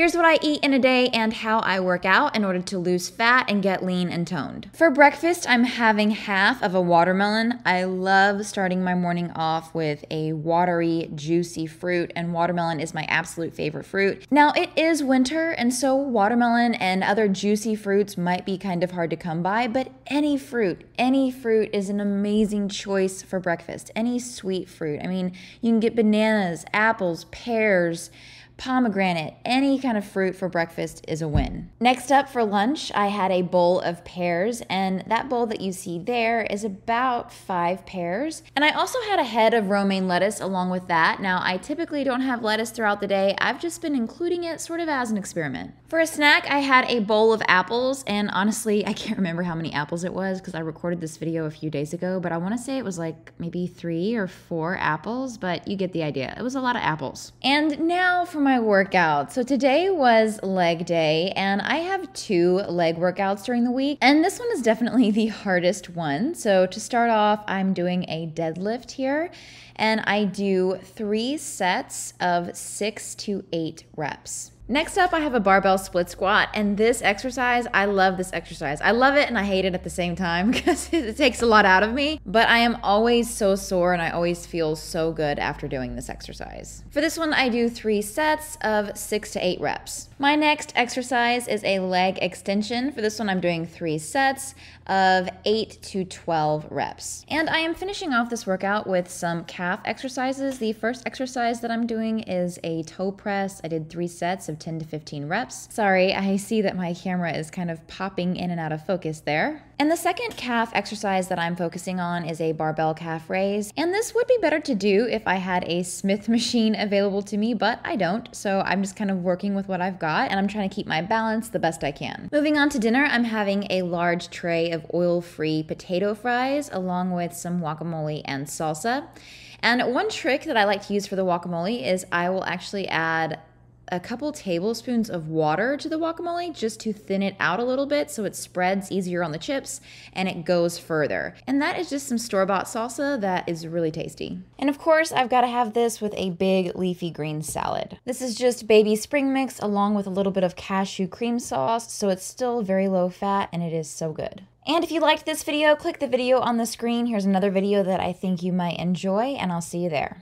Here's what I eat in a day and how I work out in order to lose fat and get lean and toned. For breakfast, I'm having half of a watermelon. I love starting my morning off with a watery, juicy fruit, and watermelon is my absolute favorite fruit. Now, it is winter, and so watermelon and other juicy fruits might be kind of hard to come by, but any fruit is an amazing choice for breakfast. Any sweet fruit. I mean, you can get bananas, apples, pears, pomegranate, any kind of fruit for breakfast is a win. Next up for lunch, I had a bowl of pears, and that bowl that you see there is about 5 pears. And I also had a head of romaine lettuce along with that. Now, I typically don't have lettuce throughout the day. I've just been including it sort of as an experiment. For a snack, I had a bowl of apples, and honestly, I can't remember how many apples it was because I recorded this video a few days ago, but I want to say it was like maybe 3 or 4 apples, but you get the idea. It was a lot of apples. And now for my workout. So today was leg day, and I have 2 leg workouts during the week, and this one is definitely the hardest one. So to start off, I'm doing a deadlift here, and I do 3 sets of 6 to 8 reps. Next up, I have a barbell split squat, and this exercise, I love this exercise. I love it and I hate it at the same time because it takes a lot out of me, but I am always so sore and I always feel so good after doing this exercise. For this one, I do 3 sets of 6 to 8 reps. My next exercise is a leg extension. For this one, I'm doing 3 sets of 8 to 12 reps. And I am finishing off this workout with some calf exercises. The first exercise that I'm doing is a toe press. I did 3 sets of 10 to 15 reps. Sorry, I see that my camera is kind of popping in and out of focus there. And the second calf exercise that I'm focusing on is a barbell calf raise. And this would be better to do if I had a Smith machine available to me, but I don't. So I'm just kind of working with what I've got, and I'm trying to keep my balance the best I can. Moving on to dinner, I'm having a large tray of oil-free potato fries along with some guacamole and salsa. And one trick that I like to use for the guacamole is I will actually add a couple tablespoons of water to the guacamole just to thin it out a little bit so it spreads easier on the chips and it goes further. And that is just some store-bought salsa that is really tasty. And of course, I've got to have this with a big leafy green salad. This is just baby spring mix along with a little bit of cashew cream sauce, so it's still very low fat and it is so good. And if you liked this video, click the video on the screen. Here's another video that I think you might enjoy, and I'll see you there.